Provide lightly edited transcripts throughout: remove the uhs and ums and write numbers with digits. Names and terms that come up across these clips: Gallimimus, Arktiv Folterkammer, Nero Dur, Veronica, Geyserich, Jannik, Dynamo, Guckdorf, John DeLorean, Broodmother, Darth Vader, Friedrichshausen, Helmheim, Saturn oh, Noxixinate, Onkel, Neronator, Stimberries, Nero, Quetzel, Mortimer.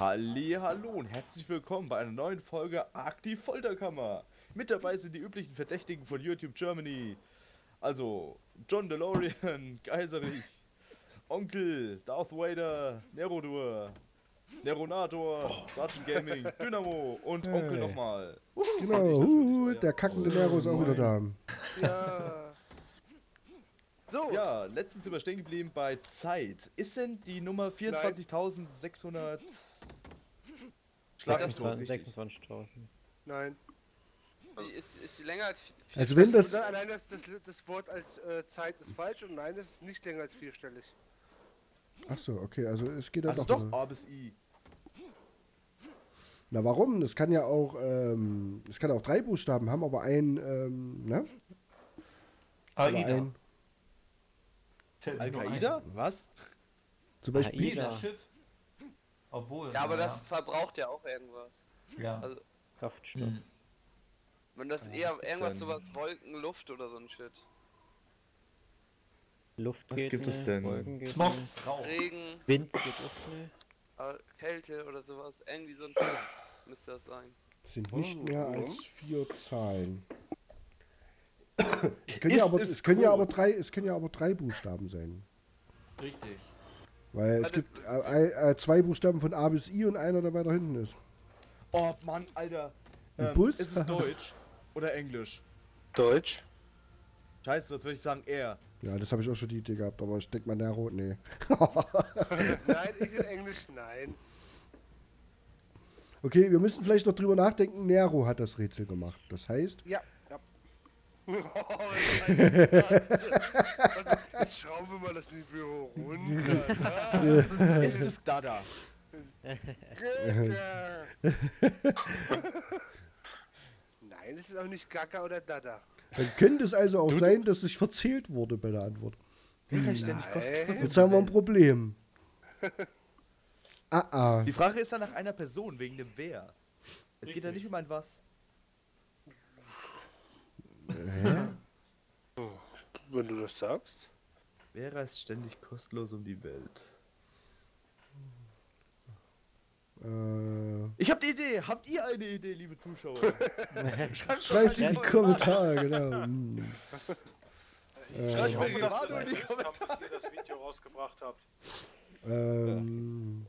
Hallihallo und herzlich willkommen bei einer neuen Folge Arktiv Folterkammer. Mit dabei sind die üblichen Verdächtigen von YouTube Germany. Also John DeLorean, Geyserich, Onkel, Darth Vader, Nero Dur, Neronator, Saturn oh. Dynamo und hey. Onkel nochmal. Genau, der kackende Nero ist auch wieder da. Ja. So, ja, letztens sind wir stehen geblieben bei Zeit. Ist denn die Nummer 24.600... Schlagenstunde? 26.000. Nein. Die ist die länger als... Also wenn das... Nein, das Wort als Zeit ist falsch und nein, es ist nicht länger als vierstellig. Ach so, okay, also es geht dann also doch A bis I. Na warum? Das kann ja auch, es kann auch drei Buchstaben haben, aber ein, ne? Ein... Al-Qaida? Was? Zum Beispiel das Schiff. Obwohl. Ja, aber das verbraucht ja auch irgendwas. Ja. Also, Kraftstoff. Wenn das eher irgendwas sowas Wolken, Luft oder so ein Shit. Luft geht. Was gibt es denn? Wolken, Smog, Rauch. Regen. Wind geht auch schnell. Kälte oder sowas. Irgendwie so ein Shit müsste das sein. Das sind nicht mehr als 4 Zahlen. Es können ja aber drei Buchstaben sein. Richtig. Weil es gibt zwei Buchstaben von A bis I und einer, der weiter hinten ist. Oh Mann, Alter. Bus? Ist es Deutsch oder Englisch? Deutsch. Scheiße, sonst würde ich sagen R. Ja, das habe ich auch schon die Idee gehabt, aber ich denke mal Nero, nee. Nein, ich in Englisch, nein. Okay, wir müssen vielleicht noch drüber nachdenken, Nero hat das Rätsel gemacht. Das heißt... Ja. Oh, jetzt schrauben wir mal das Niveau runter. Ist es Dada? Nein, es ist auch nicht Gaga oder Dada. Dann könnte es also auch sein, dass ich verzählt wurde bei der Antwort. Jetzt haben wir ein Problem. Die Frage ist ja nach einer Person, wegen dem Wer. Es geht ja nicht um ein Was. Wenn du das sagst. Wer reist ständig kostenlos um die Welt? Ich hab die Idee! Habt ihr eine Idee, liebe Zuschauer? Schreibt sie in die Kommentare, genau. Schreibt mir gerade in die Kommentare, dass ihr das Video rausgebracht habt. Am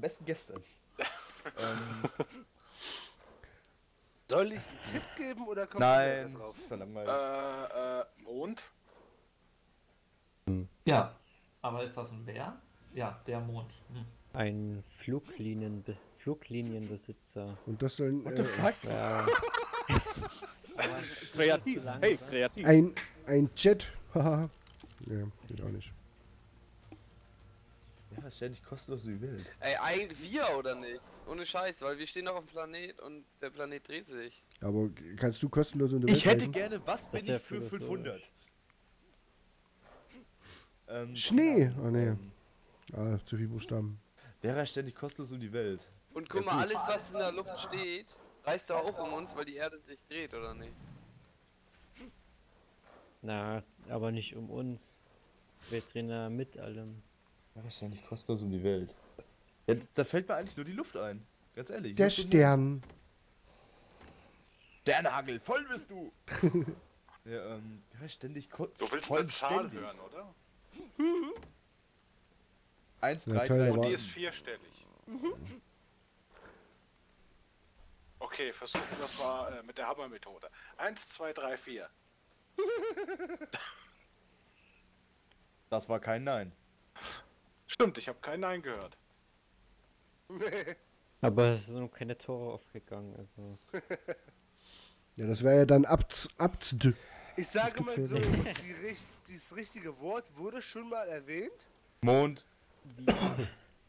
besten gestern. Soll ich einen Tipp geben oder kommt da drauf? Nein. Mond? Ja. Aber ist das ein Bär? Ja, der Mond. Ein Fluglinienbesitzer. Und das soll ein... What the fuck? Ja. Kreativ. Hey, kreativ. Ein Jet. Haha. Nee, geht auch nicht. Ja, ständig kostenlos wie wild. Ey, wir oder nicht? Ohne Scheiß, weil wir stehen noch auf dem Planet und der Planet dreht sich. Aber kannst du kostenlos in der Welt Ich hätte gerne, was bin ich für 500? Schnee! Oh ne. Ah, zu viel Buchstaben. Wäre ständig kostenlos um die Welt. Und guck mal, alles was in der Luft steht, reißt da auch um uns, weil die Erde sich dreht, oder nicht? Na, aber nicht um uns. Wir drehen da mit allem. Wäre ständig kostenlos um die Welt. Ja, da fällt mir eigentlich nur die Luft ein. Ganz ehrlich. Der Stern. Sternhagel, voll bist du! Ja, ständig Du willst eine Zahl hören, oder? 1, 3, 3. Und die ist vierstellig. Okay, versuchen wir das mal mit der Hammermethode. 1, 2, 3, 4. Das war kein Nein. Stimmt, ich habe kein Nein gehört. Nee. Aber es sind noch keine Tore aufgegangen, also. Ja, das wäre ja dann Abd. Ich sage mal so, das richtige Wort wurde schon mal erwähnt. Mond.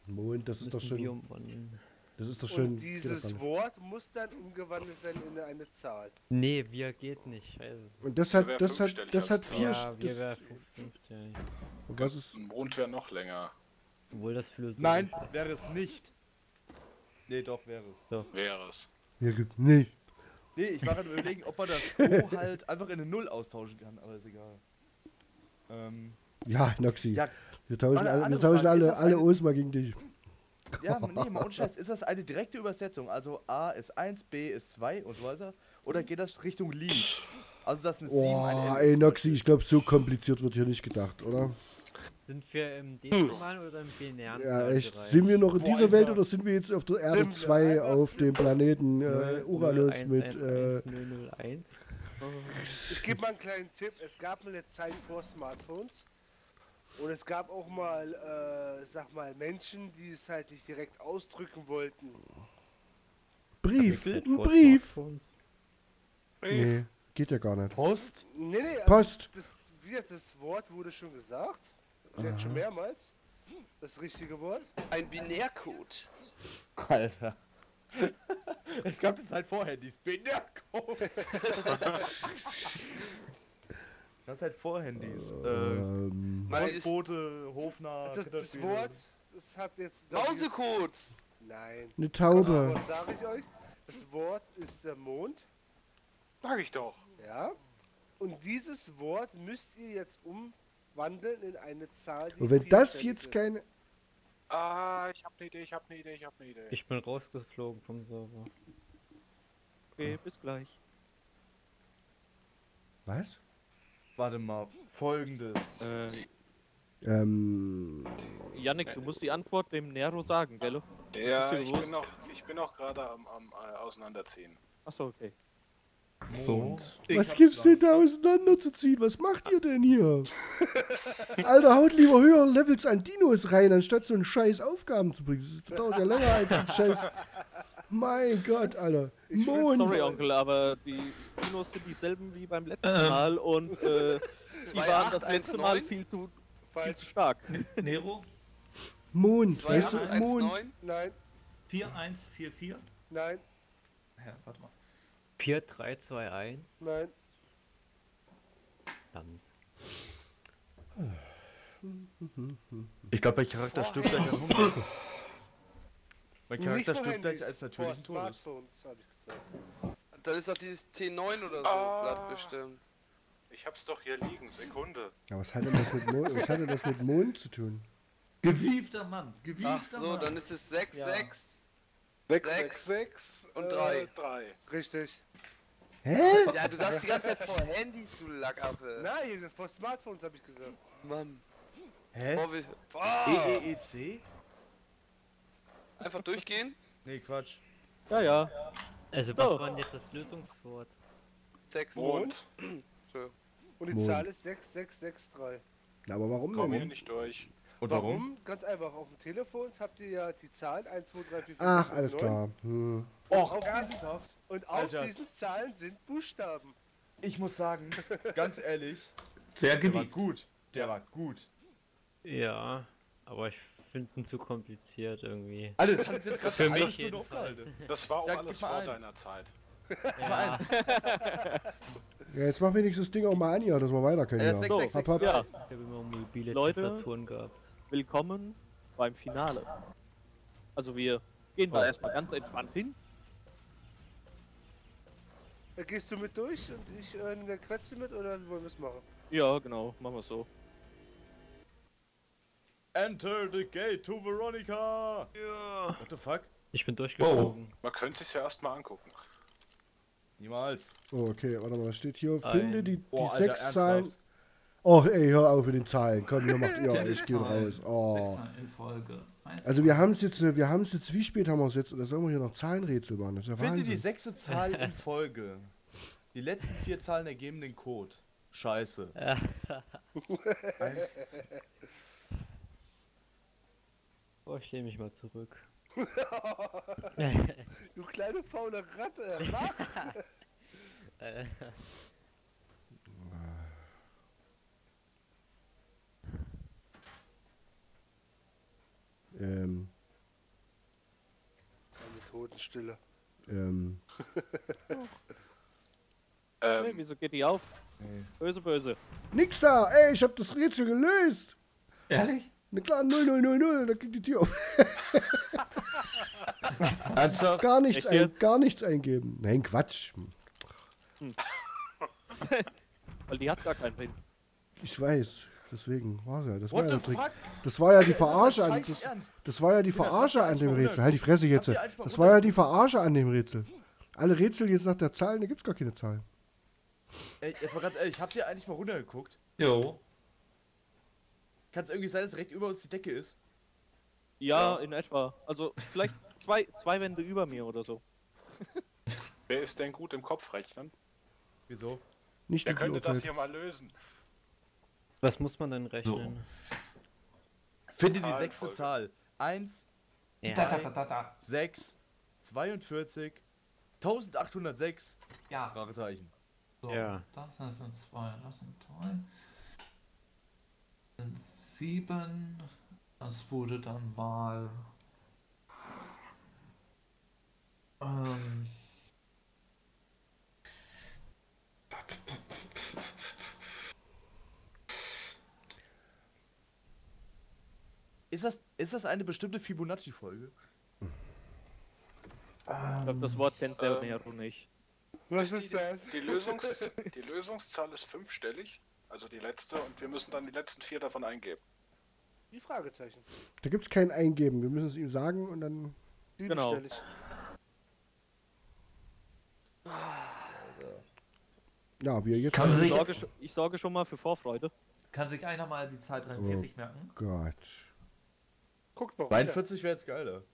Mond, das ist doch schön. Das ist doch schön. Dieses Wort muss dann umgewandelt werden in eine Zahl. Nee, wir geht nicht. Also. Und das hat 4. Ja, wir wären 5. Und was ist? Mond wäre noch länger. Obwohl das Philosoph. Nein, wäre es nicht. Nee, doch, wäre es. Doch. Wäre es. Nicht. Nee, ich war gerade überlegen, ob man das O halt einfach in eine 0 austauschen kann, aber ist egal. Ja, Noxy. Ja, wir tauschen alle O's mal gegen dich. Ja, nee, mal ohne Scheiß, ist das eine direkte Übersetzung? Also A ist 1, B ist 2 und so weiter? Oder geht das Richtung Lied? Also das ist eine 7, eine ey, Noxy, ich glaube, so kompliziert wird hier nicht gedacht, oder? Sind wir im Dezimalen oder im binären? Ja, echt. Sind wir noch in dieser Welt oder sind wir jetzt auf der Erde 2 auf dem Planeten Uranus mit... Ich gebe mal einen kleinen Tipp. Es gab eine Zeit vor Smartphones und es gab auch mal, sag mal, Menschen, die es halt nicht direkt ausdrücken wollten. Brief, ein Brief. Nee, geht ja gar nicht. Post? Nee, nee, Post. Das Wort wurde schon gesagt. Vielleicht schon mehrmals. Das richtige Wort. Ein Binärcode. Alter. Es gab eine Zeit vorher, die Binärcode. Das halt Vorhandys. Postbote, Hofner, das Wort, das habt jetzt... Mausecode! Nein. Eine Taube. Das Wort sag ich euch. Das Wort ist der Mond. Sag ich doch. Ja. Und dieses Wort müsst ihr jetzt umwandeln in eine Zahl, die... Und wenn das jetzt keine... Ah, ich hab ne Idee, ich hab ne Idee, ich hab ne Idee. Ich bin rausgeflogen vom Server. Okay, bis gleich. Was? Warte mal, folgendes. Jannik, du musst die Antwort dem Nero sagen, gell? Ja, ich bin noch gerade am Auseinanderziehen. Achso, okay. So. Was gibt's denn da auseinanderzuziehen? Was macht ihr denn hier? Alter, haut lieber höhere Levels an Dinos rein, anstatt so einen scheiß Aufgaben zu bringen. Das dauert ja länger als ein scheiß... Mein Gott, Alter. Mond. Sorry, Onkel, aber die Dinos sind dieselben wie beim letzten Mal und die waren das letzte Mal viel zu stark. Nero? Mond. 2119? Nein. 4144? Nein. Ja, warte mal. 4, 3, 2, 1. Nein. Dann. Ich glaube, mein Charakter stirbt gleich an Hunger. Mein Charakter stirbt gleich als natürlichen Todes. Dann ist doch dieses T9 oder so Blatt bestimmt. Ich hab's doch hier liegen, Sekunde. Ja, was hat denn das mit Mond, was hat denn das mit Mond zu tun? Gewiefter Mann, gewiefter Mann. Ach so, Mann. Dann ist es 6, ja. 6. 6, 6 und 3. 3. Richtig. Hä? Ja, du sagst die ganze Zeit vor Handys, du Lackappe. Nein, vor Smartphones hab ich gesagt. Mann. Hä? EEEC? Einfach durchgehen? Nee, Quatsch. Ja, ja. Also, was war denn jetzt das Lösungswort? 6 Mond. Und die Zahl ist 6663. Na, aber warum denn? Komm hier nicht durch. Und warum? Ganz einfach, auf dem Telefon habt ihr ja die Zahlen 1, 2, 3, 4, 5, 6, 7, 8. Ach, alles klar. Hm. Und auf diesen Zahlen sind Buchstaben. Ich muss sagen, ganz ehrlich, der war gut. Der war gut. Ja, aber ich finde ihn zu kompliziert irgendwie. Alles, das hat es jetzt gerade für mich Stunde aufgehalten. Das war auch alles vor deiner Zeit. Ja. Ja, jetzt mach wenigstens das Ding auch mal an, ja, dass wir weiter können. Ja. 6, 6, 6, hab. Ja. Ich hab immer mobile Tastaturen gehabt. Willkommen beim Finale. Also wir gehen mal erstmal ganz entspannt hin. Da gehst du mit durch und ich der Quetzel mit oder wollen wir es machen? Ja, genau, machen wir es so. Enter the gate to Veronica! Ja. What the fuck? Ich bin durchgeflogen. Man könnte es ja erstmal angucken. Niemals. Oh, okay, warte mal, was steht hier? Finde die 6 Zahlen. Och ey, hör auf mit den Zahlen. Komm, hier macht ihr. Ich gehe raus. Oh. Also wir haben es jetzt, wie spät haben wir es jetzt? Oder sollen wir hier noch Zahlenrätsel machen? Das ist ja Wahnsinn. Finde die 6. Zahl in Folge. Die letzten 4 Zahlen ergeben den Code. Scheiße. Oh, ich nehme mich mal zurück. Du kleine faule Ratte, wach! Eine Totenstille. Hey, wieso geht die auf? Hey. Böse, böse. Nix da! Ey, ich hab das Rätsel gelöst! Ehrlich? Na klar, 0000, da geht die Tür auf. Also, gar nichts eingeben. Nein, Quatsch. Weil die hat gar keinen Pin. Ich weiß. Deswegen war es ja. Das war ja der Trick. Das war ja die Verarsche an dem Rätsel. Halt die Fresse jetzt. Das war ja die Verarsche an dem Rätsel. Alle Rätsel jetzt nach der Zahl, da gibt's gar keine Zahlen. Ey, jetzt mal ganz ehrlich, habt ihr eigentlich mal runtergeguckt? Jo. Kann es irgendwie sein, dass direkt über uns die Decke ist? Ja, in etwa. Also vielleicht zwei Wände über mir oder so. Wer ist denn gut im Kopfrechnen? Wieso? Nicht der könnte das hier mal lösen. Was muss man denn rechnen? So. Finde die sechste Zahl. 1, 6, 42, 1806. Ja. Fragezeichen. So, ja. Das sind 2, das sind 3. 7. Das wurde dann mal. Ist das eine bestimmte Fibonacci-Folge? Ich glaube, das Wort kennt der Nero nicht. Was ist das? Die Lösungszahl ist fünfstellig, also die letzte, und wir müssen dann die letzten 4 davon eingeben. Wie Fragezeichen? Da gibt es kein Eingeben, wir müssen es ihm sagen und dann... Genau. Ja, wir jetzt... Ich sorge schon mal für Vorfreude. Kann sich einer mal die Zahl 43 merken? Gott. Guckt mal. 42 wäre jetzt geiler.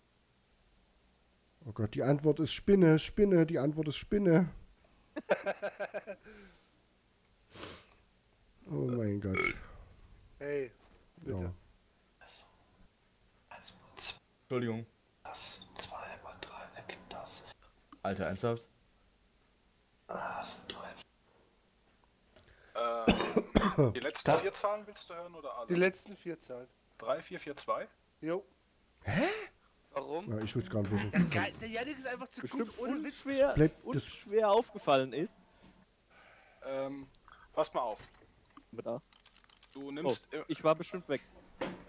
Oh Gott, die Antwort ist Spinne, Spinne, die Antwort ist Spinne. Oh mein Gott. Hey, bitte. Ja. Also, Entschuldigung. Das 2 mal 3 ergibt das. Alter, ernsthaft? Das sind 3. Die letzten 4 Zahlen willst du hören oder alle? Die letzten 4 Zahlen. 3, 4, 4, 2? Jo. Hä? Warum? Ja, ich will's gar nicht wissen. Der Jannik ist einfach zu gut, ohne Witz. Das schwer aufgefallen ist. Pass mal auf. Du nimmst... Oh, ich war bestimmt weg.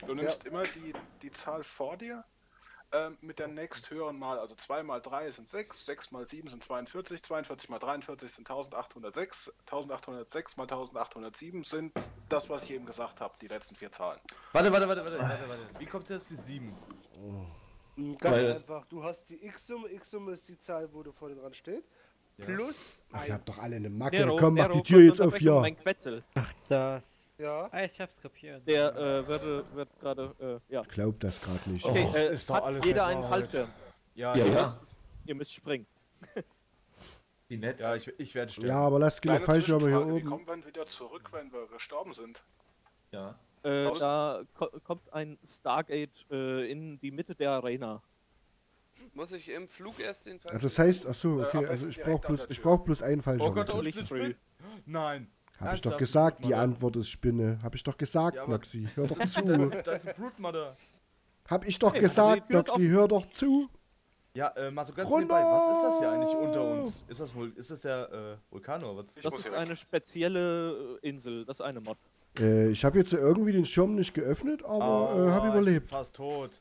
Du nimmst immer die Zahl vor dir mit der nächsthöheren Mal. Also 2 mal 3 sind 6, 6 mal 7 sind 42, 42 mal 43 sind 1806, 1806 mal 1807 sind das, was ich eben gesagt habe, die letzten 4 Zahlen. Warte. Wie kommst du jetzt auf die 7? Ganz einfach, du hast die X-Summe, X-Summe ist die Zahl, wo du vorne dran steht, plus 1. Ihr habt doch alle eine Macke, komm, mach die Tür jetzt auf, ja. Ach, das. Ja. Ah, ich hab's kapiert. Der wird gerade, ja. Ich glaub das gerade nicht. Okay, oh, ist doch alles jeder einen Halter. Ja. Ihr müsst springen. Wie nett. Ja, ich werde sterben. Ja, aber lasst genug Fallschirme hier oben. Wir kommen wieder zurück, wenn wir gestorben sind. Ja. Da kommt ein Stargate in die Mitte der Arena. Muss ich im Flug erst den Fall? Das heißt, achso, okay, also ich brauch bloß einen Fallschirm. Oh Gott, oh, nein. Hab ich doch gesagt, die Antwort ist Spinne. Hab ich doch gesagt, ja, Noxi, hör doch zu. Da ist ein Broodmother. Hab ich doch gesagt, Noxi, hör doch zu. Ja, mal so ganz nebenbei, was ist das hier eigentlich unter uns? Ist das der Vulkan oder was? Das ist eine spezielle Insel, das ist eine Mod. Ich habe jetzt irgendwie den Schirm nicht geöffnet, aber habe überlebt. Ich bin fast tot.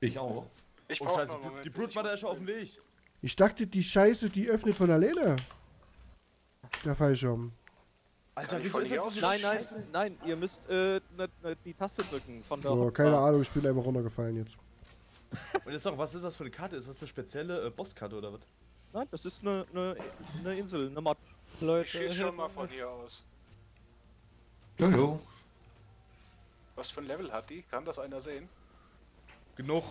Ich auch. Ich Scheiße, die Broodmother ist schon auf dem Weg. Ich dachte, die Scheiße, die öffnet von alleine. Der Fallschirm. Alter, wieso ist das? Nein, ihr müsst die Taste drücken. Von der keine Ahnung, ich bin einfach runtergefallen jetzt. Und jetzt noch, was ist das für eine Karte? Ist das eine spezielle Bosskarte oder was? Nein, das ist eine Insel, eine Mod. Leute, ich schieß schon mal von hier aus. Jojo. Was für ein Level hat die? Kann das einer sehen? Genug.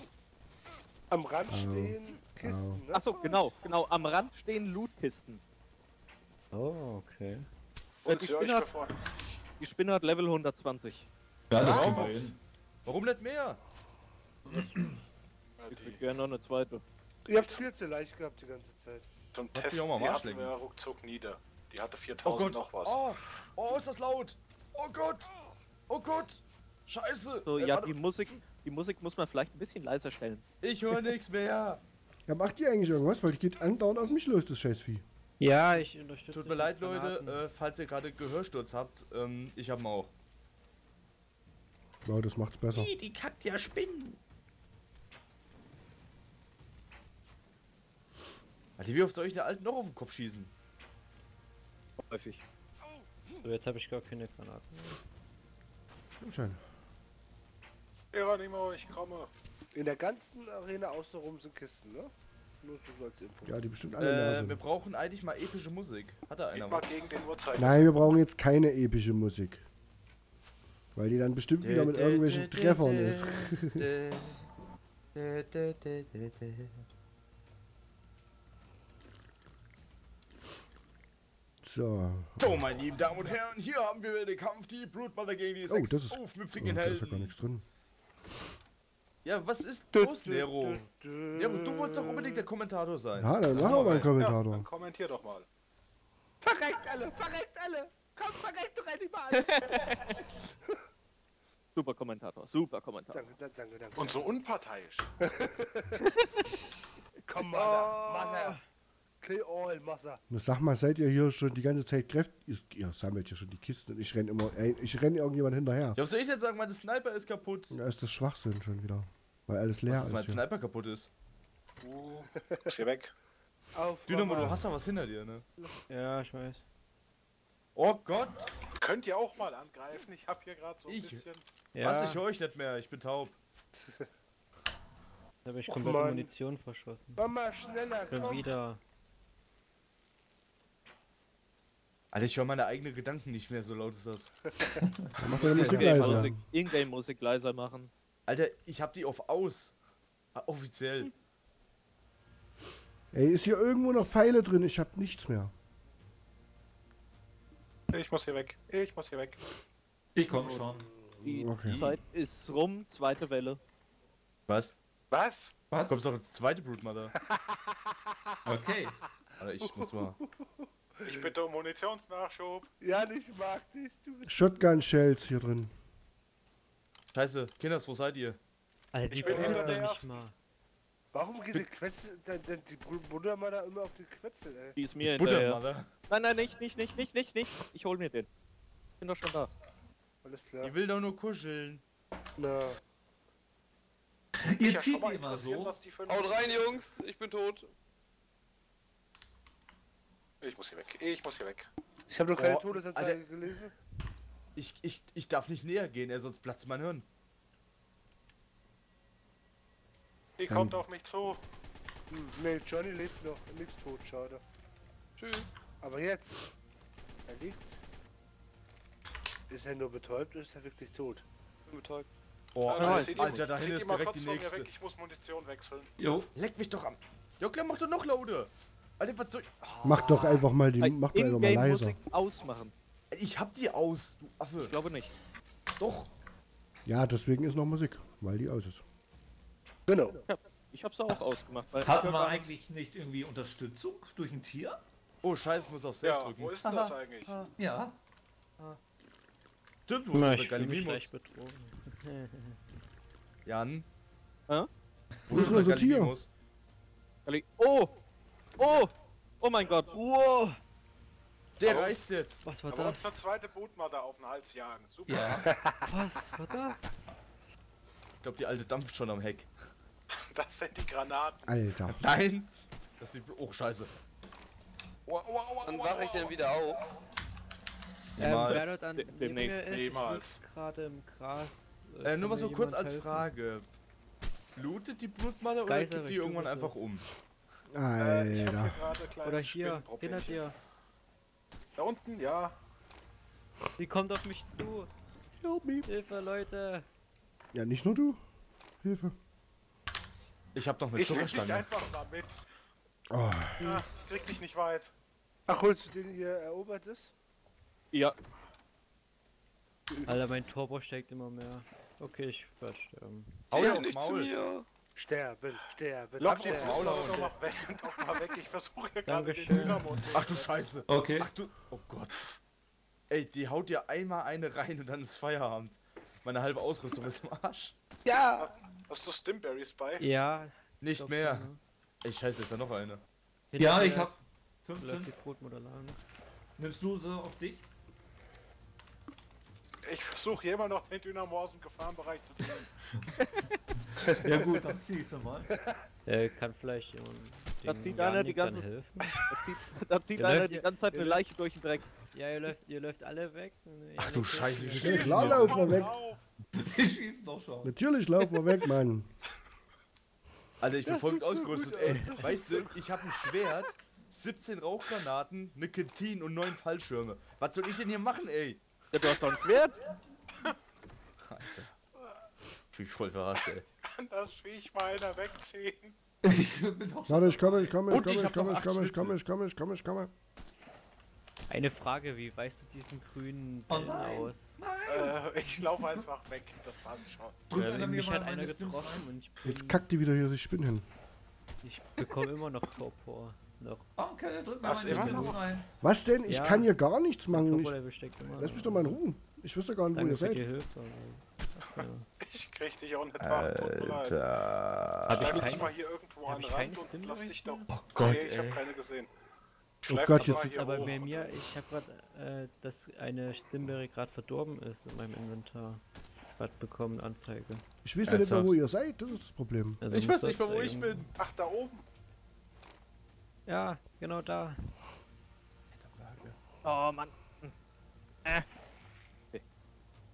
Am Rand stehen Kisten. Ne? Achso, genau. Am Rand stehen Lootkisten. Oh, okay. Und die Spinne hat Level 120. Ja, das können wir hin. Warum nicht mehr? Ich würde gerne noch eine zweite. Ihr habt es viel zu leicht gehabt die ganze Zeit. Zum Test, die hatten wir ruckzuck nieder. Die hatte 4000 noch was. Oh, ist das laut! Oh Gott! Scheiße! So, ja, die Musik muss man vielleicht ein bisschen leiser stellen. Ich höre nichts mehr! Ja, macht ihr eigentlich irgendwas? Weil die geht andauernd auf mich los, das Scheißvieh. Ja, ich unterstütze. Tut mir leid, Leute, falls ihr gerade Gehörsturz habt, ich hab'n auch. Ja, das macht's besser. Die kackt ja Spinnen! Alter, wie oft soll ich der Alten noch auf den Kopf schießen? Häufig. So, jetzt habe ich gar keine Granaten mehr. Komm schon. Geronimo, ich komme. In der ganzen Arena außenrum sind Kisten, ne? Nur so als Info. Ja, die bestimmt alle. Wir brauchen eigentlich mal epische Musik. Hat da einer was? Gegen den Uhrzeigersinn. Nein, wir brauchen jetzt keine epische Musik. Weil die dann bestimmt wieder mit irgendwelchen Treffern ist. So. So, meine lieben Damen und Herren, hier haben wir den Kampf, die Broodmother gegen die 6. Oh, das ist... Oh, da ist ja gar nichts drin. Ja, was ist los, Nero? Nero, du wolltest doch unbedingt der Kommentator sein. Ja, dann machen wir mal einen Kommentator. Ja, dann kommentier doch mal. Verreckt alle, verreckt alle! Komm, verreckt doch endlich mal alle! Super Kommentator, super Kommentator. Danke, danke, danke, danke. Und so unparteiisch. Komm, Mother, Mother. Kill all, Mother. Na, sag mal, seid ihr hier schon die ganze Zeit kräftig? Ihr sammelt ja schon die Kisten und ich renn immer, ich renn irgendjemand hinterher. Ja, was soll ich jetzt sagen, mein Sniper ist kaputt? Ja, ist das Schwachsinn schon wieder. Weil alles leer ist. Weil mein Sniper kaputt ist. Ich geh weg. Auf, Dynamo, du hast da was hinter dir, ne? Ja, ich weiß. Oh Gott! Könnt ihr auch mal angreifen? Ich hab hier gerade so ein bisschen... Ja. Was, ich höre euch nicht mehr, ich bin taub. Da hab ich komplett Munition verschossen. Mama, schneller, komm! Wieder. Alter, ich höre meine eigenen Gedanken nicht mehr, so laut ist das. Mach doch Musik leiser. Ingame Musik leiser machen. Alter, ich hab die auf aus. Offiziell. Ey, ist hier irgendwo noch Pfeile drin? Ich hab nichts mehr. Ich muss hier weg. Ich muss hier weg. Ich komm schon. Die Zeit ist rum. Zweite Welle. Was? Was? Was? Kommst du noch eine zweite Broodmother? Okay. Alter, ich muss mal... Ich bitte um Munitionsnachschub. Ja, ich mag dich. Shotgun-Shells hier drin. Scheiße, Kinders, wo seid ihr? Alter, ich bin hinter der ersten. Warum geht die Quetzel, die Broodmother immer auf die Quetzel, ey? Die ist mir hinterher. Nein, nein, nicht. Ich hol mir den. Ich bin doch schon da. Alles klar. Ich will doch nur kuscheln. Na. Ihr zieht die immer so. Haut rein, Jungs, ich bin tot. Ich muss hier weg, ich muss hier weg. Ich habe noch keine Todesanzeige gelesen. Ich darf nicht näher gehen, sonst platzt mein Hirn. Ihr kommt auf mich zu. Nee, Johnny lebt noch, nichts tot, schade. Tschüss. Aber jetzt, er liegt. Ist er nur betäubt oder ist er wirklich tot? Betäubt. Oh, Alter, da hinten ist direkt die nächste. Ich muss Munition wechseln. Jo. Leck mich doch am... Jo, klar, mach doch noch lauter. Alter, was soll ich... Oh. Mach doch einfach mal die... Mach doch einfach mal leiser. Musik ausmachen. Ich hab die aus, du Affe. Ich glaube nicht. Doch. Ja, deswegen ist noch Musik, weil die aus ist. Genau. Ich hab's auch ausgemacht. Hatten wir eigentlich nicht irgendwie Unterstützung durch ein Tier? Oh, scheiße, ich muss auf selbst drücken. Wo ist denn das eigentlich? Ja. Stimmt, wo ist der Gallimimus? Jan? Hä? Wo ist unser Tier? Oh! Oh! Oh mein Gott! Wow! Der reißt jetzt! Was war das? Aber uns der zweite Broodmother auf den Hals jagen. Super! Ja. Was war das? Ich glaube, die alte dampft schon am Heck. Das sind die Granaten! Alter! Nein! Das ist die... Oh, scheiße! Dann wache ich denn wieder auf? Niemals. Demnächst. Niemals. Gerade im Gras. Nur mal so kurz als Frage. Lootet die Broodmother oder gibt die irgendwann einfach um? Alter. Oder hier, hinter dir. Da unten, ja. Die kommt auf mich zu. Hilfe, Leute. Ja, nicht nur du. Hilfe. Ich hab doch eine Zuckerstange. Ich krieg dich einfach damit. Oh. Ja, ich krieg dich nicht weit. Ach, holst du den hier erobert ist? Ja. Alter, mein Turbo steigt immer mehr. Okay, ich werde sterben. Hau nicht zu mir. Sterben, sterben. Lock den Maul doch mal weg. Ich versuche ja gerade den Dynamo. Ach du Scheiße. Okay. Ach du... Oh Gott. Ey, die haut dir einmal eine rein und dann ist Feierabend. Meine halbe Ausrüstung ist im Arsch. Ja. Hast du Stimberries bei? Ja. Nicht mehr. Genau. Ey, scheiße, ist da noch eine? Ja, ich hab 15. Nimmst du sie auf dich? Ich versuche immer noch den Dynamo aus dem Gefahrenbereich zu ziehen. Ja gut, dann zieh ich's nochmal. Kann vielleicht jemand... Da zieht einer die ganze Zeit eine Leiche durch den Dreck. Ja, ihr läuft alle weg. Ach du Scheiße, klar laufen wir weg. Wir schießen doch schon. Natürlich laufen wir weg, Mann. Alter, ich bin voll ausgerüstet, ey. Weißt du, ich hab ein Schwert, 17 Rauchgranaten, eine Kantine und 9 Fallschirme. Was soll ich denn hier machen, ey? Ja, du hast doch ein Schwert. Alter. Ich bin voll verarscht, ey. Kann das Viech mal einer wegziehen? Warte, ich komme. Eine Frage, wie weißt du diesen grünen Ball aus? Nein. Ich laufe einfach weg, das war's schon. Mich hat einer getroffen und ich bin... Jetzt kackt die wieder hier, ich spinne hin. Ich bekomme immer noch Torpor. Noch. Onkel, drück mal meine rein. Was denn? Ich kann hier gar nichts machen. Lass mich doch mal in Ruhe. Ich wüsste gar nicht, wo ihr seid. Ich krieg dich auch nicht wach, tut mir leid. Schreib dich mal hier irgendwo an den Rand und lass dich doch... Oh Gott, ey. Ich hab keine gesehen. Oh Gott, jetzt ist aber bei mir, ich hab gerade, dass eine Stimberry gerade verdorben ist in meinem Inventar. Was bekommen, Anzeige. Ich weiß ja nicht mal, wo ihr seid, das ist das Problem. Also ich weiß nicht mal, wo ich bin. Ach, da oben. Ja, genau da. Oh Mann.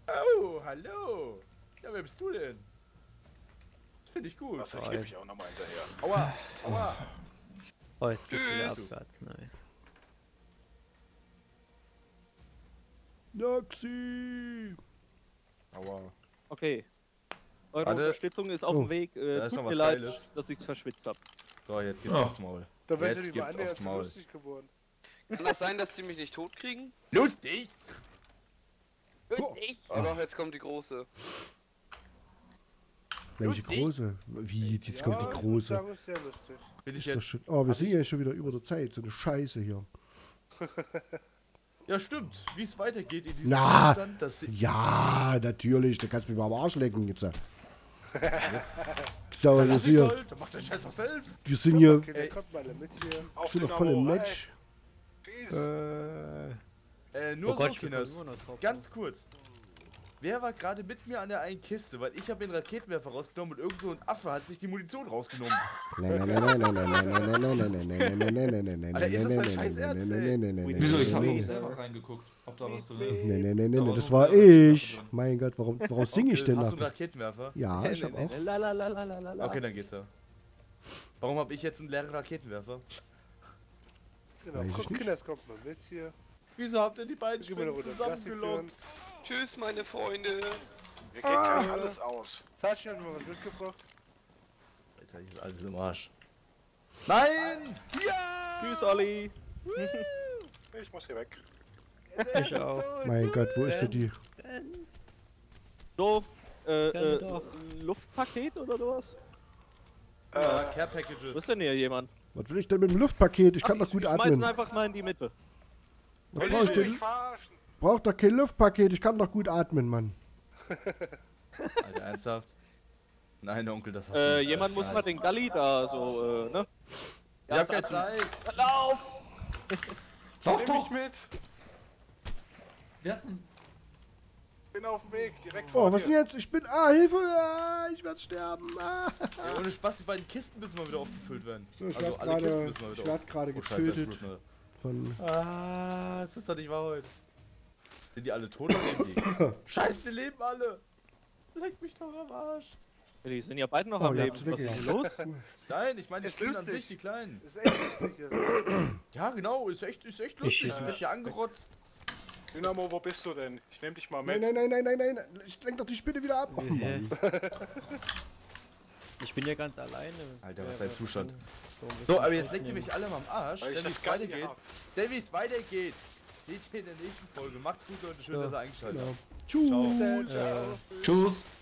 Oh, hallo. Ja, wer bist du denn? Das finde ich gut. Was, ich gebe mich auch nochmal hinterher. Aua, aua. Oh, jetzt gibt's wieder Absatz, nice. Naxi! Aua. Okay. Eure Unterstützung ist auf dem Weg. Tut mir leid, dass ich's verschwitzt hab. So, jetzt geht's aufs Maul. Da wär's jetzt gibt's lustig geworden. Kann das sein, dass die mich nicht tot kriegen? Lustig! Lustig! Oh. Aber jetzt kommt die große. Welche große? Wie? Jetzt kommt die große. Das ist sehr lustig. Bin ich jetzt? Oh, wir sind ja schon wieder über der Zeit. So eine Scheiße hier. Ja, stimmt. Wie es weitergeht in diesem Zustand, dass... Ja, natürlich. Da kannst du mich mal am Arsch lecken. Jetzt. So, wir sind hier... Macht den Scheiß doch selbst. Wir sind hier... Wir sind doch voll im Match. Nur so, Kinders. Ganz kurz. Wer war gerade mit mir an der einen Kiste? Weil ich habe den Raketenwerfer rausgenommen und irgend so ein Affe hat sich die Munition rausgenommen. Nein. Alter, ist das dein scheiß Ernst, ey? Wieso? Ich habe doch selber reingeguckt, ob da was drin ist. Nein, das war ich. Mein Gott, warum singe ich denn da? Hast du einen Raketenwerfer? Ja, ich hab auch. Okay, dann geht's ja. Warum habe ich jetzt einen leeren Raketenwerfer? Genau, guck, Kinders, kommt mal mit hier. Wieso habt ihr die beiden Spinnen zusammengelockt? Tschüss, meine Freunde. Wir gehen gleich alles aus. Sachi hat mir was mitgebracht. Alter, hier ist alles im Arsch. Nein! Ja! Tschüss, Olli. Ich muss hier weg. Ich auch. Mein Gott, wo ist denn die? So, Luftpaket oder sowas? Ja, Care Packages. Wo ist denn hier jemand? Was will ich denn mit dem Luftpaket? Ich kann doch gut atmen. Ich schmeiß einfach mal in die Mitte. Was brauch ich denn? Braucht doch kein Luftpaket, ich kann doch gut atmen, Mann. Alter, ernsthaft? Nein, Onkel, das hast du nicht. Jemand muss mal den Galli da so, ne? Ich hab keine Zeit. Lauf! Nimm mich mit! Wer ist denn? Ich bin auf dem Weg, direkt vor dir. Oh, was denn jetzt? Ich bin... Ah, Hilfe! Ah, ich werde sterben! Ah. Ja, ohne Spaß, die beiden Kisten müssen mal wieder aufgefüllt werden. So, also alle Kisten müssen mal wieder aufgefüllt werden. Ich werd gerade getötet. Von... Ah, das ist doch nicht wahr heute. Sind die alle tot oder leben die? Scheiße, die leben alle! Leck mich doch am Arsch! Die sind ja beide noch am Leben. Was ist denn los? Nein, ich meine, die sind an sich, die Kleinen. Ist echt lustig hier. Ja, genau, ist echt lustig. Ich werd hier angerotzt. Dynamo, wo bist du denn? Ich nehm dich mal mit. Nein. Ich lenk doch die Spinne wieder ab. Oh, Mann. Ich bin ja ganz alleine. Alter, was ist dein Zustand? So, aber jetzt lenkt ihr mich alle mal am Arsch. Denn wie es weitergeht. Seht ihr in der nächsten Folge. Macht's gut, Leute. Schön, dass ihr eingeschaltet habt. Tschüss. Ciao. Tschüss.